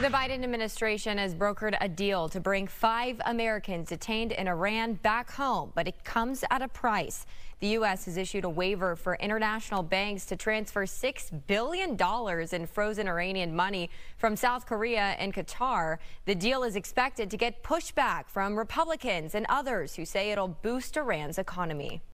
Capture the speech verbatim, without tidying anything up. The Biden administration has brokered a deal to bring five Americans detained in Iran back home, but it comes at a price. The U S has issued a waiver for international banks to transfer six billion dollars in frozen Iranian money from South Korea and Qatar. The deal is expected to get pushback from Republicans and others who say it'll boost Iran's economy.